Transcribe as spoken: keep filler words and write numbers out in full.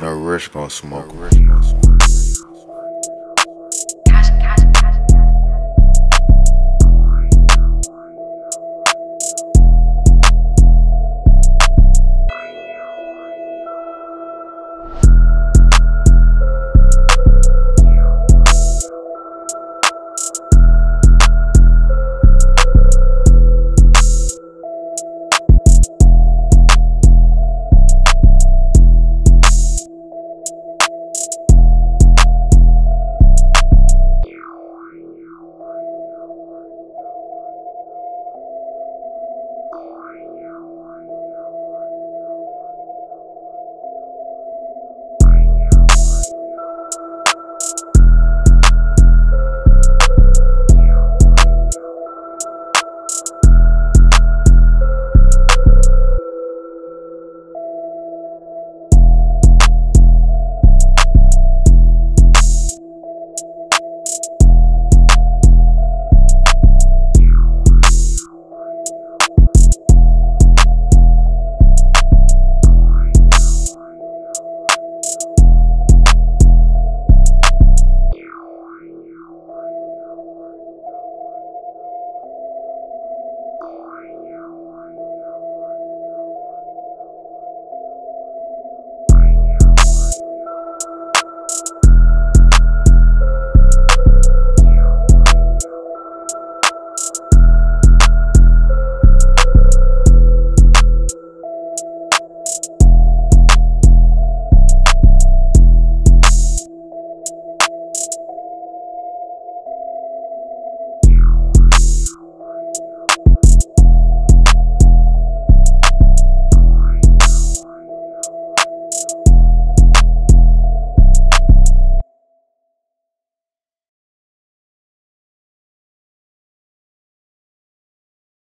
No rich gonna smoke. No rich gonna smoke.